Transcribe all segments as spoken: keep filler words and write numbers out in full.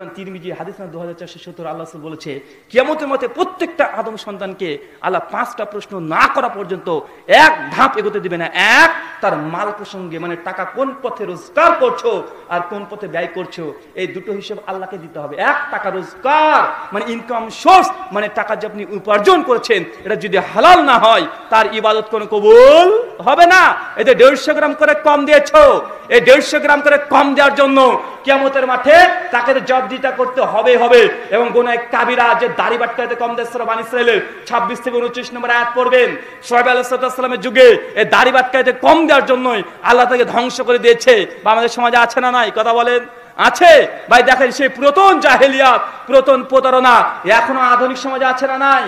হালাল না হয় তার ইবাদত কোন কবুল হবে না। এই যে দেড়শো গ্রাম করে কম দিয়েছো, এই দেড়শো গ্রাম করে কম দেওয়ার জন্য কিয়ামতের মাঠে তাকে জবাবদিহিতা করতে হবে হবে এবং গুনাহ কাবীরা যে দাড়ি বাটকাতে কম দেয় সূরা বানী ইসরাঈলের ছাব্বিশ থেকে উনত্রিশ নম্বর আয়াত পড়বেন। শোয়েব আলাইহিসসালামের যুগে এই দাড়ি বাটকাতে কম দেওয়ার জন্যই আল্লাহ তাকে ধ্বংস করে দিয়েছে। বা আমাদের সমাজে আছে না নাই? কথা বলেন, আছে ভাই। দেখেন সেই পুরাতন জাহেলিয়াত, পুরাতন প্রতারণা এখনো আধুনিক সমাজে আছে না নাই?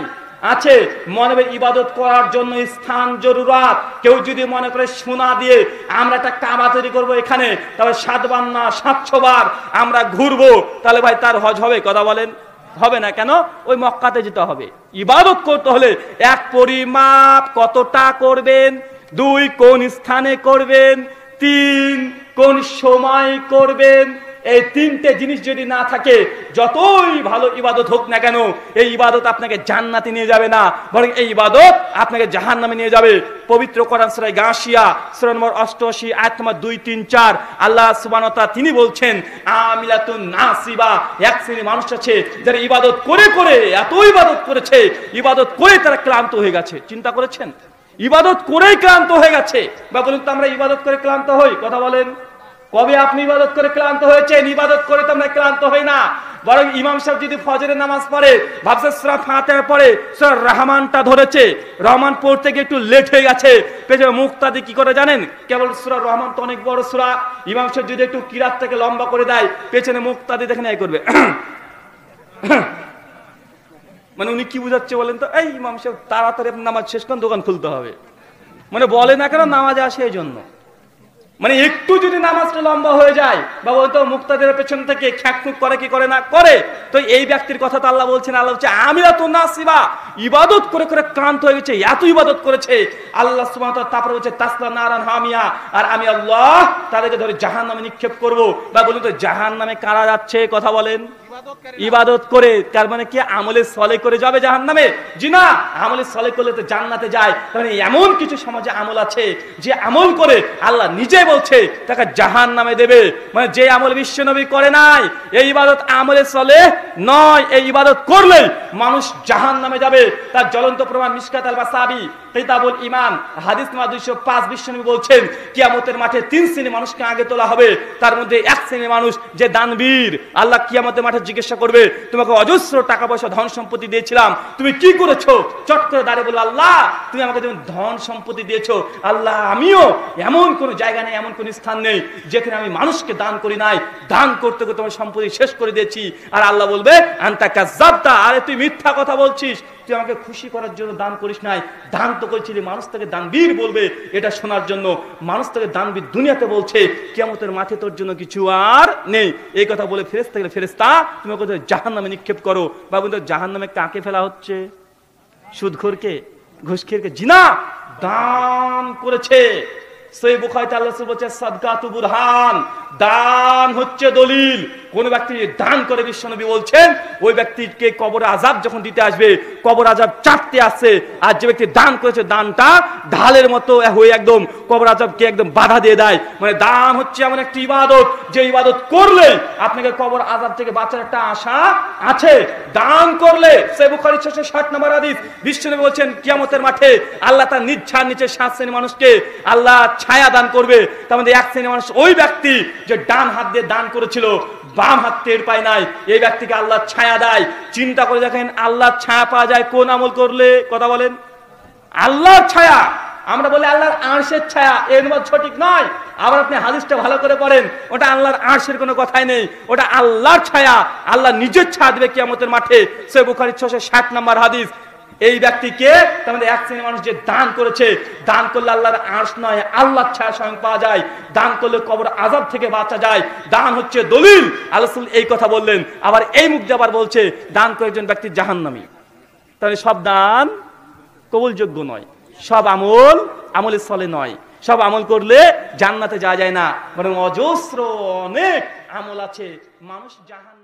আছে। মানবের ইবাদত করার জন্য স্থান জরুরত। কেউ যদি মনে করে সোনা দিয়ে আমরা একটা কাবা তৈরি করব এখানে, তবে সাতবার না সাতশো বার আমরা ঘুরবো, তাহলে ভাই তার হজ হবে? কথা বলেন, হবে না। কেন? ওই মক্কাতে যেতে হবে। ইবাদত করতে হলে এক, পরিমাপ কতটা করবেন, দুই, কোন স্থানে করবেন, তিন, কোন সময় করবেন। এই তিনটে জিনিস যদি না থাকে, যতই ভালো ইবাদত হোক না কেন, এই ইবাদত আপনাকে জান্নাতে নিয়ে যাবে না, বরং এই ইবাদত আপনাকে জাহান্নামে নিয়ে যাবে। পবিত্র কোরআন সূরা গাশিয়া সূরা নম্বর অষ্টআশি আয়াত নম্বর দুই তিন চার আল্লাহ সুবহানাহু ওয়া তাআলা তিনি বলছেন, আমিলাতুন নাসিবা, এক শ্রেণীর মানুষ আছে যারা ইবাদত করে করে এত ইবাদত করেছে, ইবাদত করে তারা ক্লান্ত হয়ে গেছে। চিন্তা করেছেন? ইবাদত করেই ক্লান্ত হয়ে গেছে। বা বলুন তো আমরা ইবাদত করে ক্লান্ত হই? কথা বলেন, কবে আপনি ইবাদত করে ক্লান্ত হয়েছেন? ইবাদত করে তো আমরা ক্লান্ত হই না, বরং ইমাম সাহেব যদি ফজরের নামাজ পড়ে, ভাবছে সূরা ফাতিহা পড়ে, সূরা রহমানটা ধরেছে, রহমান পড়তে গিয়ে একটু লেট হয়ে গেছে, পেছনে মুক্তাদি কি করে জানেন? কেবল সূরা রহমান তো অনেক বড় সূরা, ইমাম সাহেব যদি একটু কিরাতটাকে লম্বা করে দেয়, পেছনে মুক্তাদি দেখেন এই করবে, মানে উনি কি বুঝাচ্ছে বলেন তো? এই ইমাম সাহেব তাড়াতাড়ি নামাজ শেষ করে দোকান খুলতে হবে, মানে বলে না কেন নামাজে আসে এই জন্য। মানে একটু যদি নামাজটা লম্বা হয়ে যায়, বাবা তো মুক্তাদের পেছন থেকে খ্যাঁকুক করে, কি করে না করে। তো এই ব্যক্তির কথা তো আল্লাহ বলছেন, আল্লাহ হচ্ছে আমিরা তো নাসিবা, ইবাদত করে করে ক্লান্ত হয়ে গেছে, এত ইবাদত করেছে। আল্লাহ সুবহানাহু ওয়া তাআলা তারপর বলছে তাসলা নারান হামিয়া, আর আমি আল্লাহ তাদেরকে ধরে জাহান্নামে নিক্ষেপ করব। বা বলুন তো জাহান্নামে কারা যাচ্ছে? কথা বলেন, ইবাদত করে। তার মানে কি আমলে সলে করে যাবে জাহান্নামে? জি না, আমলে সলে করলে তো জান্নাতে যায়। তাহলে এমন কিছু সমাজে আমল আছে যে আমল করে আল্লাহ নিজে বলছে তাকে জাহান্নামে দেবে, মানে যে আমল বিশ্বনবী করে নাই। এই ইবাদত আমলে সলে নয়, এই ইবাদত করলে মানুষ জাহান্নামে যাবে। তার জ্বলন্ত প্রমাণ মিশকাত আল বাসাবি কিতাবুল ঈমান হাদিস নম্বর দুইশো পাঁচ বিশ্বনবী বলছেন, কিয়ামতের মাঠে তিন শ্রেণীর মানুষকে আগে তোলা হবে। তার মধ্যে এক শ্রেণীর মানুষ যে দানবীর। আল্লাহ কিয়ামতের মাঠে জিজ্ঞাসা করবে, তোমাকে অজস্র টাকা পয়সা ধন সম্পত্তি দিয়েছিলাম, তুমি কি করেছো? চট করে দাঁড়িয়ে বলল, আল্লাহ তুমি আমাকে যেমন ধন সম্পত্তি দিয়েছো, আল্লাহ আমিও এমন কোন জায়গা নেই, এমন কোন স্থান নেই যেখানে আমি মানুষকে দান করি নাই, দান করতে করতে আমার সম্পত্তি শেষ করে দিয়েছি। আর আল্লাহ বলবে আনতা কাযাবতা, আরে তুই মিথ্যা কথা বলছিস, তুই আমাকে খুশি করার জন্য দান করিস নাই, দান তো করেছিলি। মানুষ তাকে দানবীর বলবে এটা শোনার জন্য, মানুষ তাকে দানবীর দুনিয়াতে বলছে, কিয়ামতের মাঠে তোর জন্য কিছু আর নেই। এই কথা বলে ফেরেশতা গেলে ফেরেশতা তুমি কোথায় জাহান্নামে নিক্ষেপ করো। বা বন্ধু জাহান্নামে কাকে ফেলা হচ্ছে? সুদখোরকে, ঘুষখোরকে। জিনা দান করেছে। সহিহ বুখারীতে আল্লাহ রাসূল বলেছেন সাদকাতু বুরহান, দান হচ্ছে দলিল। কোন ব্যক্তি দান করে বিশ্বনবী বলছেন ওই ব্যক্তিকে কবর আযাব যখন দিতে আসবে, কবর আযাব চাটতে আসে। আর যে ব্যক্তি দান করেছে, দানটা ঢালের মতো হয়ে একদম কবর আযাবকে একদম বাধা দিয়ে দেয়। মানে দান হচ্ছে এমন একটি ইবাদত যে ইবাদত করলে আপনাকে কবর আযাব থেকে বাঁচার একটা আশা আছে। দান করলে সহিহ বুখারী ছয়শ ষাট নম্বর হাদিস বিশ্বনবী বলছেন, কিয়ামতের মাঠে আল্লাহ তার নিজ ছায়ার নিচে সাত শ্রেণীর মানুষকে আল্লাহ ছায়া দান করবে। তার মধ্যে এক শ্রেণীর মানুষ ওই ব্যক্তি যে ডান হাত দিয়ে দান করেছিল, বাম হাত টের পায় নাই, এই ব্যক্তিকে আল্লাহ ছায়া দেয়। চিন্তা করে দেখেন, আল্লাহ ছায়া পাওয়া যায় কোন আমল করলে? কথা বলেন, আল্লাহর ছায়া। আমরা বলি আল্লাহর আরশের ছায়া, এর মত সঠিক নয়। আবার আপনি হাদিসটা ভালো করে পড়েন, ওটা আল্লাহর আরশের কোনো কথাই নেই, ওটা আল্লাহর ছায়া। আল্লাহ নিজের ছায়া দেবে কিয়ামতের মাঠে। সহিহ বুখারী ছয়শ ষাট নম্বর হাদিস। এই ব্যক্তিকে তাহলে এক শ্রেণীর মানুষ যে দান করেছে, দান করলে আল্লাহর আরশ নয়, আল্লাহর ছায়া স্বয়ং পাওয়া যায়। দান করলে কবর আযাব থেকে বাঁচা যায়। দান হচ্ছে দলিল, আল্লাহ রাসূল এই কথা বললেন। আবার এই মুখ দিয়ে আবার বলছে দান করে একজন ব্যক্তি জাহান্নামী। তাহলে সব দান কবুলযোগ্য নয়, সব আমল আমলে সলে নয়, সব আমল করলে জান্নাতে যাওয়া যায় না, বরং অজস্র অনেক আমল আছে মানুষ জাহান্নামে।